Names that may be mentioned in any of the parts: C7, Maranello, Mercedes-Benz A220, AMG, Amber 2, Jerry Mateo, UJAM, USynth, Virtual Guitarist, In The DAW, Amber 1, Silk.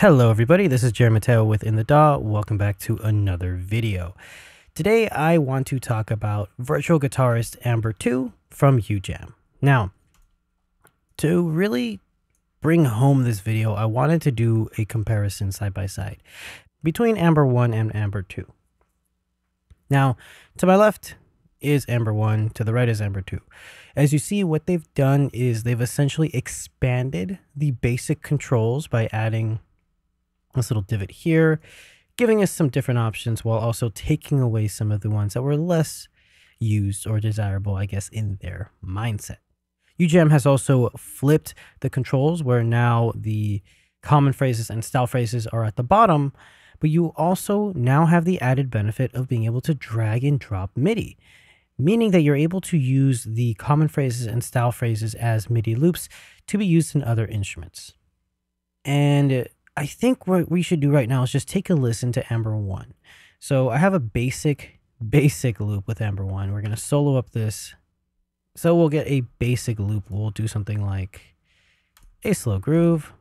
Hello everybody, this is Jerry Mateo with In The DAW. Welcome back to another video. Today I want to talk about Virtual Guitarist Amber 2 from UJAM. Now, to really bring home this video, I wanted to do a comparison side by side between Amber 1 and Amber 2. Now, to my left is Amber 1, to the right is Amber 2. As you see, what they've done is they've essentially expanded the basic controls by adding this little divot here, giving us some different options while also taking away some of the ones that were less used or desirable, I guess, in their mindset. UJAM has also flipped the controls where now the common phrases and style phrases are at the bottom, but you also now have the added benefit of being able to drag and drop MIDI, meaning that you're able to use the common phrases and style phrases as MIDI loops to be used in other instruments. And I think what we should do right now is just take a listen to Amber 1. So I have a basic loop with Amber 1. We're going to solo up this. So we'll get a basic loop. We'll do something like a slow groove.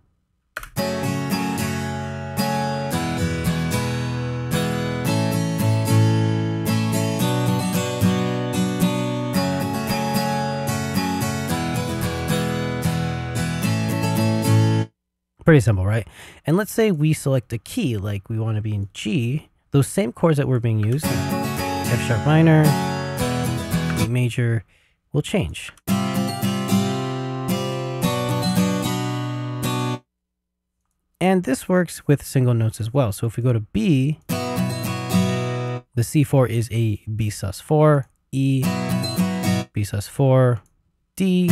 Pretty simple, right? And let's say we select a key, like we want to be in G, those same chords that were being used, F sharp minor, E major, will change. And this works with single notes as well. So if we go to B, the C4 is a B sus4, E, B sus4, D,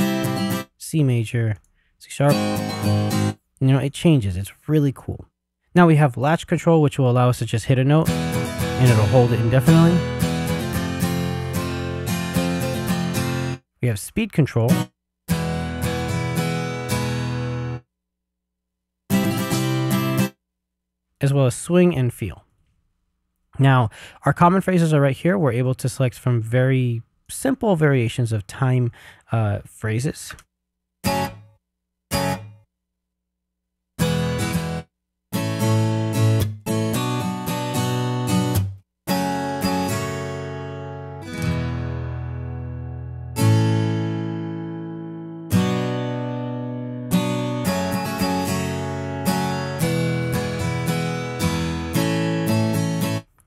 C major, C sharp. You know, it changes. It's really cool. Now we have latch control, which will allow us to just hit a note and it'll hold it indefinitely. We have speed control. As well as swing and feel. Now, our common phrases are right here. We're able to select from very simple variations of time phrases.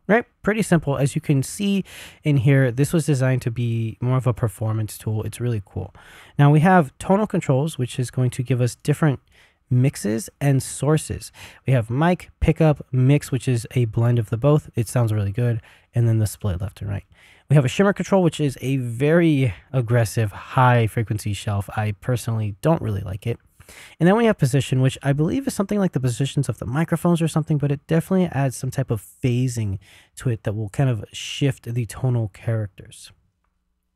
Right? Pretty simple. As you can see in here, this was designed to be more of a performance tool. It's really cool. Now we have tonal controls, which is going to give us different mixes and sources. We have mic, pickup, mix, which is a blend of the both. It sounds really good. And then the split left and right. We have a shimmer control, which is a very aggressive high frequency shelf. I personally don't really like it. And then we have position, which I believe is something like the positions of the microphones or something, but it definitely adds some type of phasing to it that will kind of shift the tonal characters.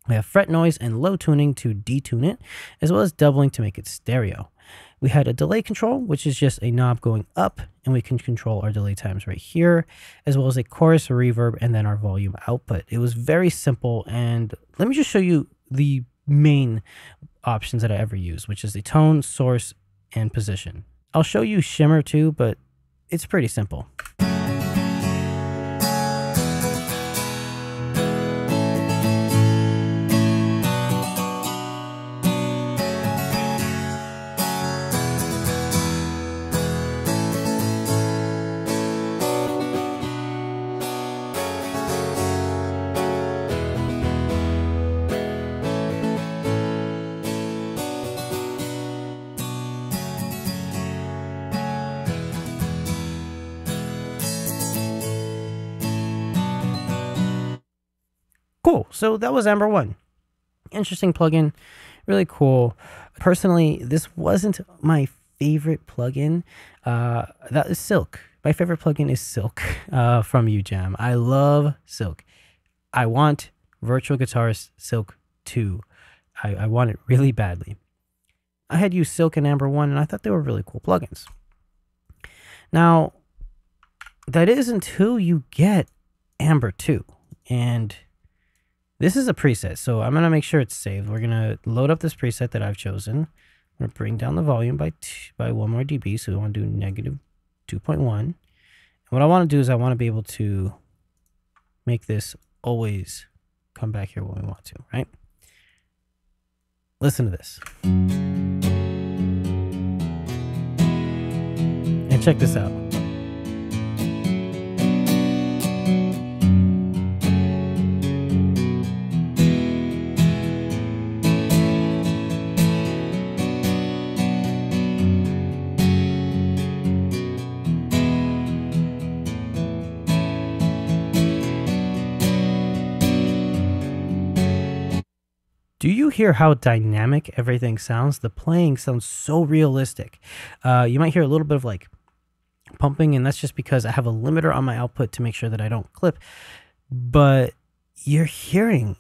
We have fret noise and low tuning to detune it, as well as doubling to make it stereo. We had a delay control, which is just a knob going up, and we can control our delay times right here, as well as a chorus, reverb, and then our volume output. It was very simple, and let me just show you the main options that I ever use, which is the tone, source, and position. I'll show you shimmer too, but it's pretty simple. Cool. So that was Amber 1. Interesting plugin. Really cool. Personally, this wasn't my favorite plugin. That is Silk. My favorite plugin is Silk from UJAM. I love Silk. I want Virtual Guitarist Silk 2. I want it really badly. I had used Silk and Amber 1, and I thought they were really cool plugins. Now, that is until you get Amber 2. And this is a preset, so I'm going to make sure it's saved. We're going to load up this preset that I've chosen. I'm going to bring down the volume by 1 more dB, so we want to do negative 2.1. And what I want to do is I want to be able to make this always come back here when we want to, right? Listen to this. And check this out. Do you hear how dynamic everything sounds? The playing sounds so realistic. You might hear a little bit of like pumping, and that's just because I have a limiter on my output to make sure that I don't clip. But you're hearing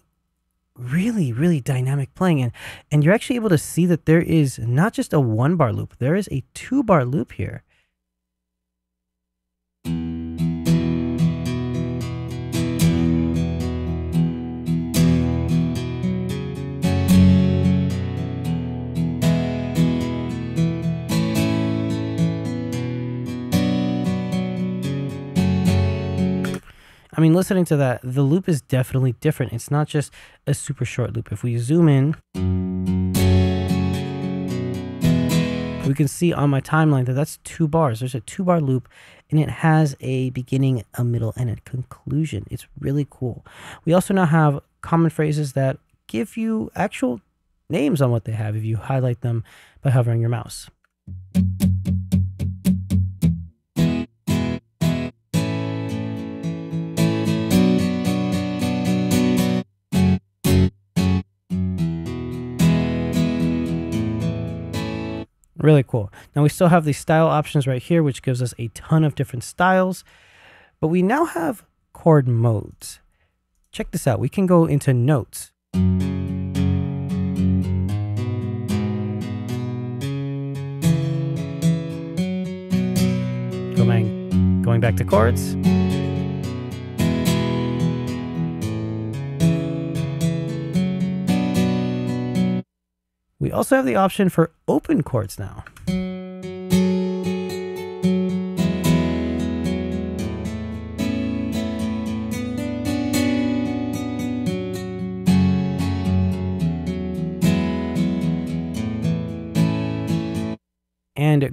really, really dynamic playing, and you're actually able to see that there is not just a 1-bar loop, there is a 2-bar loop here. I mean, listening to that, the loop is definitely different. It's not just a super short loop. If we zoom in, we can see on my timeline that that's 2 bars. There's a 2-bar loop, and it has a beginning, a middle, and a conclusion. It's really cool. We also now have common phrases that give you actual names on what they have if you highlight them by hovering your mouse. Really cool. Now we still have the style options right here, which gives us a ton of different styles, but we now have chord modes. Check this out. We can go into notes. Going back to chords. We also have the option for open chords now. And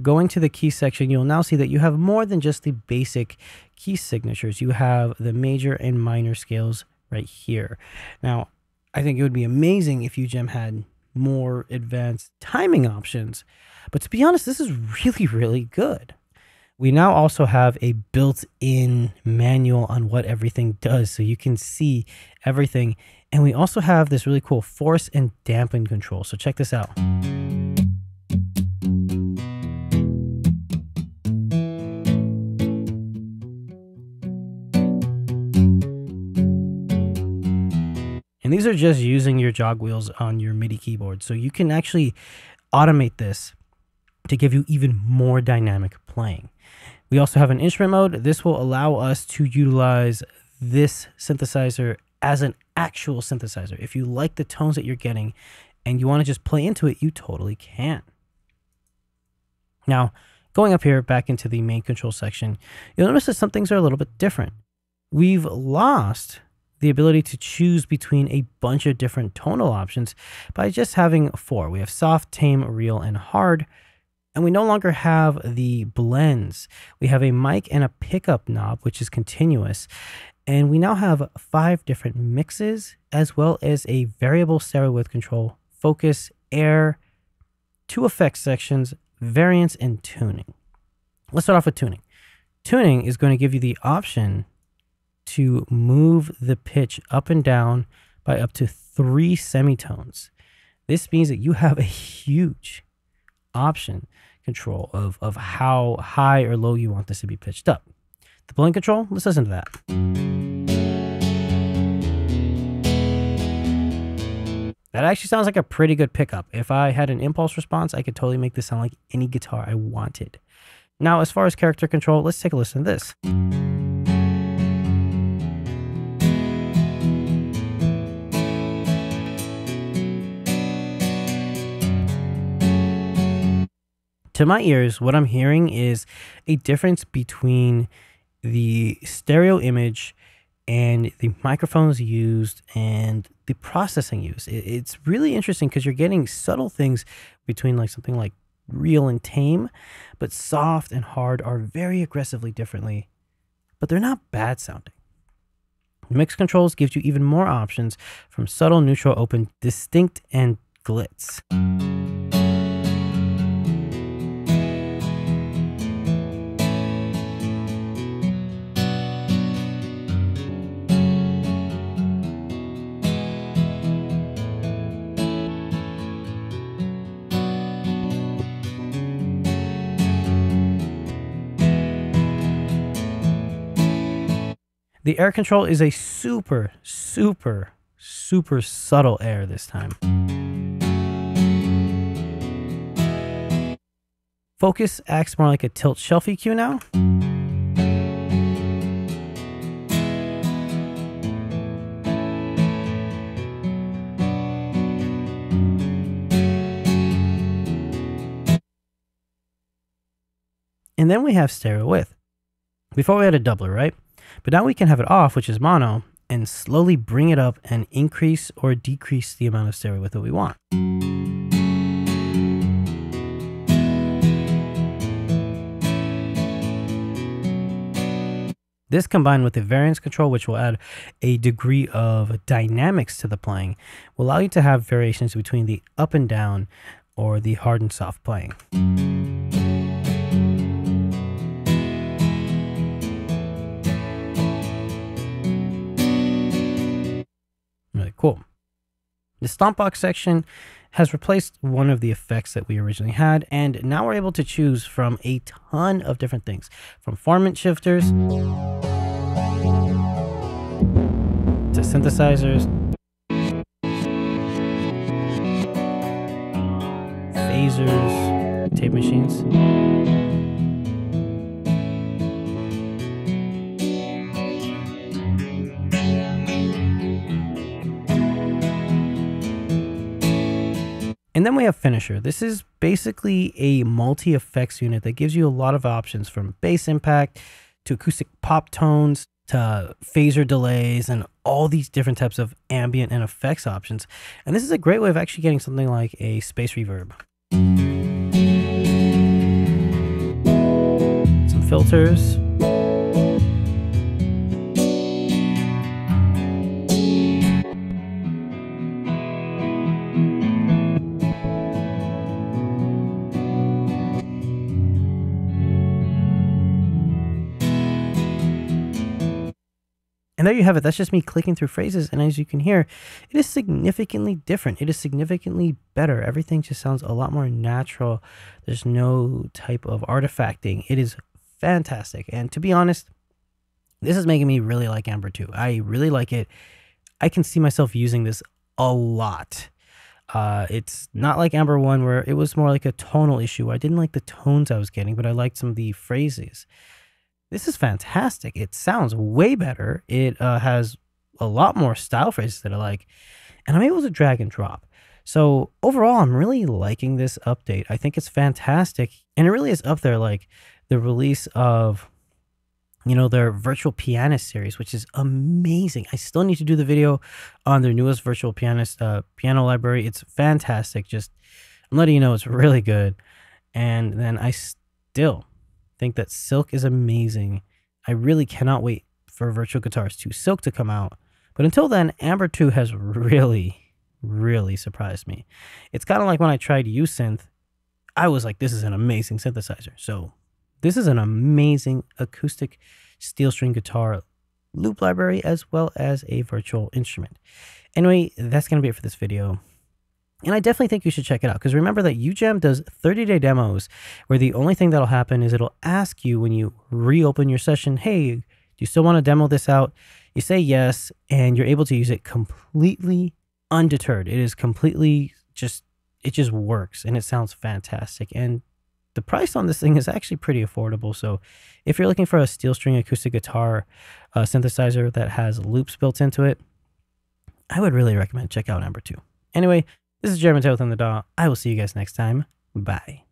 going to the key section, you'll now see that you have more than just the basic key signatures. You have the major and minor scales right here. Now, I think it would be amazing if UJAM had more advanced timing options, but to be honest, this is really, really good. We now also have a built-in manual on what everything does, so you can see everything. And we also have this really cool force and dampen control. So check this out. And these are just using your jog wheels on your MIDI keyboard. So you can actually automate this to give you even more dynamic playing. We also have an instrument mode. This will allow us to utilize this synthesizer as an actual synthesizer. If you like the tones that you're getting and you want to just play into it, you totally can. Now, going up here back into the main control section, you'll notice that some things are a little bit different. We've lost the ability to choose between a bunch of different tonal options by just having 4. We have soft, tame, real, and hard, and we no longer have the blends. We have a mic and a pickup knob, which is continuous, and we now have 5 different mixes, as well as a variable stereo width control, focus, air, 2 effects sections, variance, and tuning. Let's start off with tuning. Tuning is going to give you the option to move the pitch up and down by up to 3 semitones. This means that you have a huge option control of how high or low you want this to be pitched up. The blend control, let's listen to that. That actually sounds like a pretty good pickup. If I had an impulse response, I could totally make this sound like any guitar I wanted. Now, as far as character control, let's take a listen to this. To my ears, what I'm hearing is a difference between the stereo image and the microphones used and the processing used. It's really interesting because you're getting subtle things between like something like real and tame, but soft and hard are very aggressively differently, but they're not bad sounding. Mix controls gives you even more options, from subtle, neutral, open, distinct, and glitz. The air control is a super, super, super subtle air this time. Focus acts more like a tilt shelf EQ now. And then we have stereo width. Before we had a doubler, right? But now we can have it off, which is mono, and slowly bring it up and increase or decrease the amount of stereo width that we want. This combined with the variance control, which will add a degree of dynamics to the playing, will allow you to have variations between the up and down or the hard and soft playing. Cool. The Stompbox section has replaced one of the effects that we originally had, and now we're able to choose from a ton of different things, from formant shifters to synthesizers, phasers, tape machines. And then we have Finisher. This is basically a multi-effects unit that gives you a lot of options, from bass impact to acoustic pop tones to phaser delays and all these different types of ambient and effects options. And this is a great way of actually getting something like a space reverb. Some filters. And there you have it. That's just me clicking through phrases. And as you can hear, it is significantly different. It is significantly better. Everything just sounds a lot more natural. There's no type of artifacting. It is fantastic. And to be honest, this is making me really like Amber 2. I really like it. I can see myself using this a lot. It's not like Amber 1, where it was more like a tonal issue. I didn't like the tones I was getting, but I liked some of the phrases. This is fantastic. It sounds way better. It has a lot more style phrases that I like, and I'm able to drag and drop. So overall, I'm really liking this update. I think it's fantastic, and it really is up there, like the release of, you know, their Virtual Pianist series, which is amazing. I still need to do the video on their newest Virtual Pianist piano library. It's fantastic. Just, I'm letting you know, it's really good. And then I still think that Silk is amazing. I really cannot wait for Virtual Guitarist 2 Silk to come out. But until then, Amber 2 has really, really surprised me. It's kind of like when I tried USynth, I was like, this is an amazing synthesizer. So this is an amazing acoustic steel string guitar loop library, as well as a virtual instrument. Anyway, that's going to be it for this video. And I definitely think you should check it out, because remember that UJAM does 30-day demos, where the only thing that'll happen is it'll ask you when you reopen your session, hey, do you still want to demo this out? You say yes, and you're able to use it completely undeterred. It is completely just, it just works, and it sounds fantastic. And the price on this thing is actually pretty affordable. So if you're looking for a steel string acoustic guitar synthesizer that has loops built into it, I would really recommend check out Amber 2. Anyway, this is Jerry Mateo with In The DAW. I will see you guys next time. Bye.